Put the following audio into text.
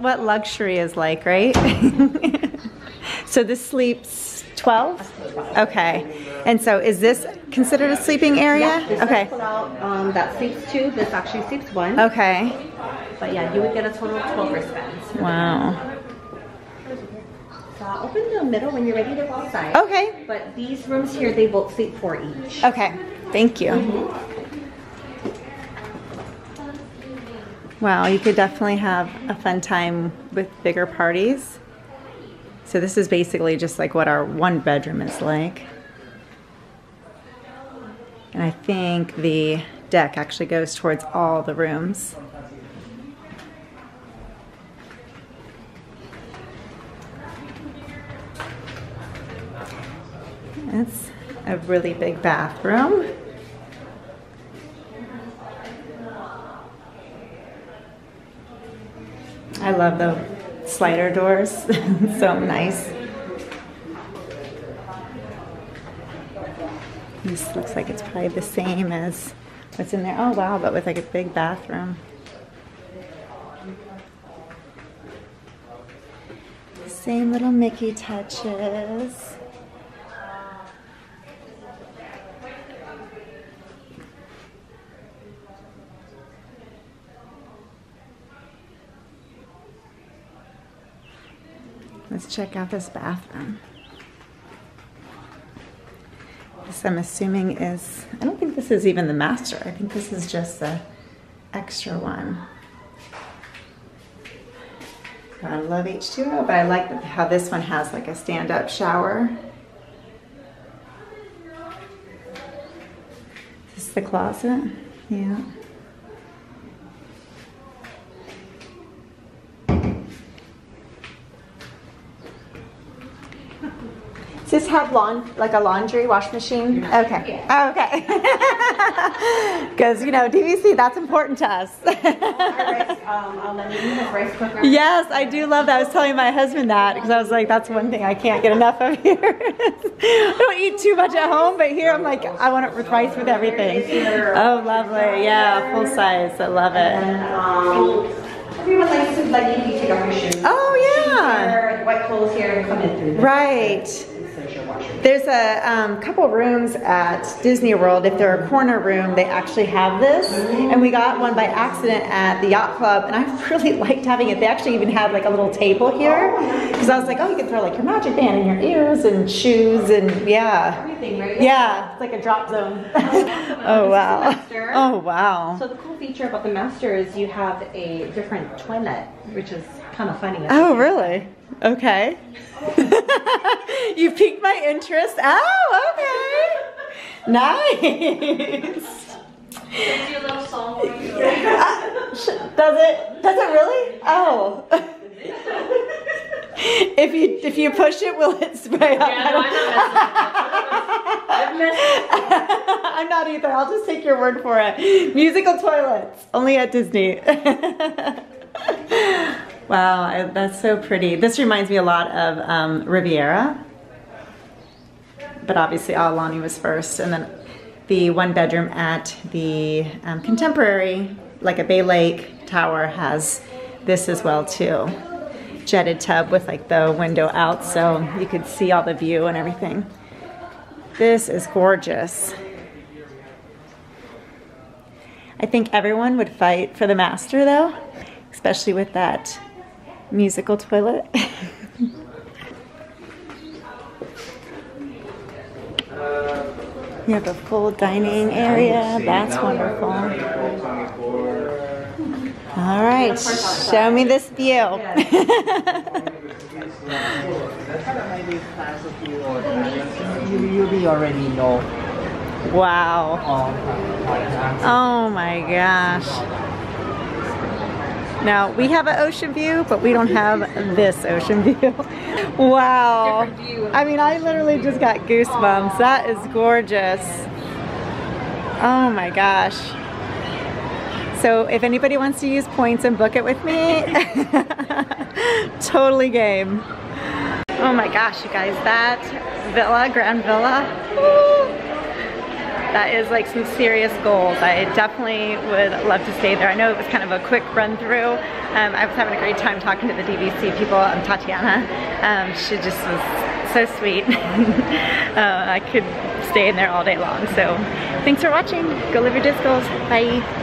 What luxury is like, right? So this sleeps 12? Okay. And so is this considered a sleeping area? Yeah, this okay. Pull out, that sleeps 2, this actually sleeps 1. Okay. But yeah, you would get a total of 12 wristbands. Wow. So I'll open the middle when you're ready to go outside. Okay. But these rooms here, they both sleep 4 each. Okay. Thank you. Mm-hmm. Wow, you could definitely have a fun time with bigger parties. So this is basically just like what our 1-bedroom is like. And I think the deck actually goes towards all the rooms. That's a really big bathroom. I love the slider doors, so nice. This looks like it's probably the same as what's in there. Oh wow, but with like a big bathroom. Same little Mickey touches. Let's check out this bathroom. This I'm assuming is, I don't think this is even the master. I think this is just the extra one. I love H2O, but I like how this one has like a stand-up shower. Is this the closet? Yeah. Does this have like a laundry wash machine? Okay. Oh, okay. Because, you know, DVC, that's important to us. Yes, I do love that. I was telling my husband that because I was like, that's one thing I can't get enough of here. I don't eat too much at home, but here I'm like, I want it with rice with everything. Oh, lovely. Yeah, full size. I love it. Everyone likes to let you take off your shoes. Oh, yeah. White clothes here and come in through. Right. There's a couple rooms at Disney World. If they're a corner room, they actually have this. And we got one by accident at the Yacht Club, and I really liked having it. They actually even had like a little table here. Because I was like, oh, you can throw like your magic band in your ears and shoes and yeah. Everything, right? Yeah, it's like a drop zone. Oh, wow. Oh, wow. So the cool feature about the master is you have a different toilet, which is kind of funny. Oh, really? Okay. You piqued my interest. Oh, okay. Nice. Does your little song for you? Does it really? Oh. If you push it, will it spray up? Yeah, no, I'm not. I'm not either. I'll just take your word for it. Musical toilets only at Disney. Wow, that's so pretty. This reminds me a lot of Riviera, but obviously Aulani was first, and then the 1-bedroom at the Contemporary, like a Bay Lake Tower, has this as well too. Jetted tub with like the window out, so you could see all the view and everything. This is gorgeous. I think everyone would fight for the master though, especially with that musical toilet. You have a full dining area. That's wonderful. All right, show me this view. You already know. Wow. Oh my gosh. Now, we have an ocean view, but we don't have this ocean view. Wow. I mean, I literally just got goosebumps. That is gorgeous. Oh my gosh. So if anybody wants to use points and book it with me, totally game. Oh my gosh, you guys, that villa, Grand Villa, woo, that is like some serious gold. I definitely would love to stay there. I know it was kind of a quick run through. I was having a great time talking to the DVC people. I'm Tatiana. She just was so sweet. I could stay in there all day long. So thanks for watching. Go live your DisGoals. Bye.